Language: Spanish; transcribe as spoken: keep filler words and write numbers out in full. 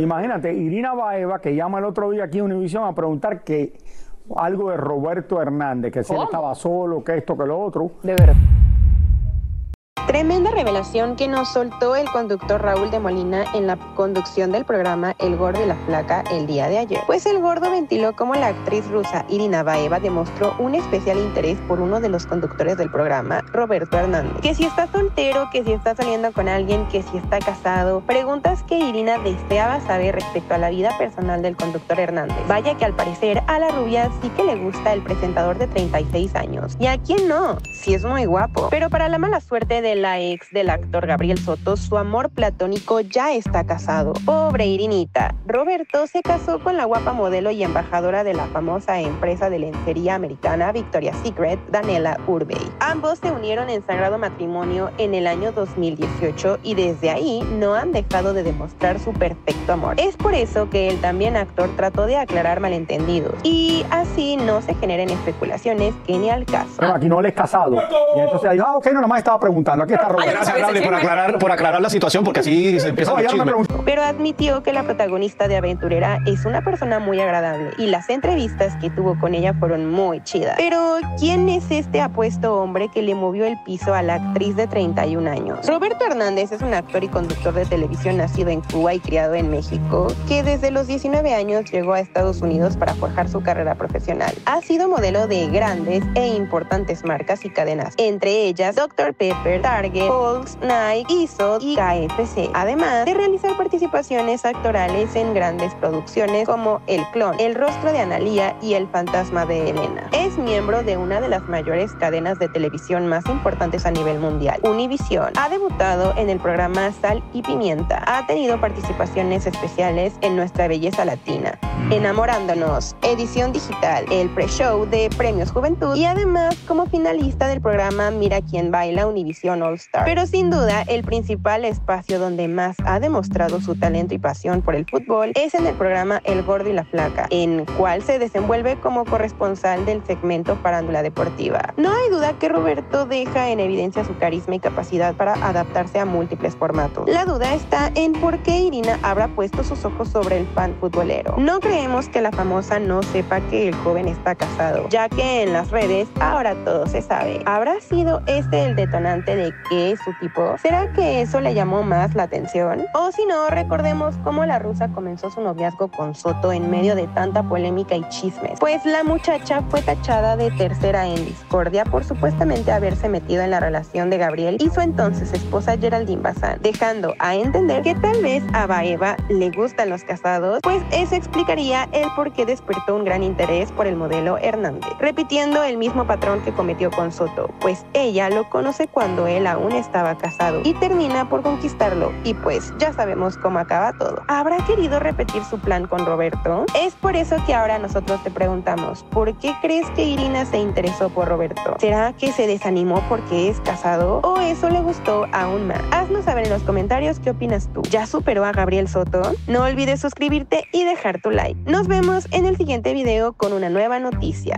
Imagínate, Irina Baeva, que llama el otro día aquí a Univision a preguntar que algo de Roberto Hernández, que si él estaba solo, que esto, que lo otro. De verdad. Tremenda revelación que nos soltó el conductor Raúl de Molina en la conducción del programa El Gordo y la Flaca el día de ayer. Pues el gordo ventiló cómo la actriz rusa Irina Baeva demostró un especial interés por uno de los conductores del programa, Roberto Hernández. Que si está soltero, que si está saliendo con alguien, que si está casado. Preguntas que Irina deseaba saber respecto a la vida personal del conductor Hernández. Vaya que al parecer a la rubia sí que le gusta el presentador de treinta y seis años. ¿Y a quién no? Si es muy guapo. Pero para la mala suerte de la ex del actor Gabriel Soto, su amor platónico ya está casado. Pobre Irinita, Roberto se casó con la guapa modelo y embajadora de la famosa empresa de lencería americana Victoria's Secret, Daniela Urbey. Ambos se unieron en sagrado matrimonio en el año dos mil dieciocho y desde ahí no han dejado de demostrar su perfecto amor. Es por eso que el también actor trató de aclarar malentendidos y así no se generen especulaciones que ni al caso. Pero aquí no le es casado. Y entonces dijo, ah, ok, no, nomás estaba preguntando. Aquí está Roberto. Gracias, Gabriel, por aclarar, por aclarar la situación, porque así se empieza no, el chisme. Pero admitió que la protagonista de Aventurera es una persona muy agradable y las entrevistas que tuvo con ella fueron muy chidas. Pero ¿quién es este apuesto hombre que le movió el piso a la actriz de treinta y un años? Roberto Hernández es un actor y conductor de televisión nacido en Cuba y criado en México, que desde los diecinueve años llegó a Estados Unidos para forjar su carrera profesional. Ha sido modelo de grandes e importantes marcas y cadenas, entre ellas doctor Pepper, Target, Fox, Nike, I S O y K F C, además de realizar participaciones actorales en grandes producciones como El Clon, El Rostro de Analía y El Fantasma de Elena. Es miembro de una de las mayores cadenas de televisión más importantes a nivel mundial, Univision. Ha debutado en el programa Sal y Pimienta. Ha tenido participaciones especiales en Nuestra Belleza Latina, Enamorándonos, Edición Digital, el pre-show de Premios Juventud y además como finalista del programa Mira Quién Baila, Univision All-Star. Pero sin duda, el principal espacio donde más ha demostrado su talento y pasión por el fútbol es en el programa El Gordo y la Flaca, en cual se desenvuelve como corresponsal del segmento Farándula Deportiva. No hay duda que Roberto deja en evidencia su carisma y capacidad para adaptarse a múltiples formatos. La duda está en por qué Irina habrá puesto sus ojos sobre el fan futbolero. No creemos que la famosa no sepa que el joven está casado, ya que en las redes ahora todo se sabe. ¿Habrá sido este el detonante de qué es su tipo? ¿Será que eso le llamó más la atención? O si no, recordemos cómo la rusa comenzó su noviazgo con Soto en medio de tanta polémica y chismes, pues la muchacha fue tachada de tercera en discordia por supuestamente haberse metido en la relación de Gabriel y su entonces esposa Geraldine Bazán, dejando a entender que tal vez a Baeva le gustan los casados, pues eso explicaría el por qué despertó un gran interés por el modelo Hernández, repitiendo el mismo patrón que cometió con Soto, pues ella lo conoce cuando él aún estaba casado y termina por conquistarlo, y pues ya sabemos cómo acaba todo. ¿Habrá querido repetir su plan con Roberto? Es por eso que ahora nosotros te preguntamos, ¿por qué crees que Irina se interesó por Roberto? ¿Será que se desanimó porque es casado? ¿O eso le gustó aún más? Haznos saber en los comentarios qué opinas tú. ¿Ya superó a Gabriel Soto? No olvides suscribirte y dejar tu like. Nos vemos en el siguiente video con una nueva noticia.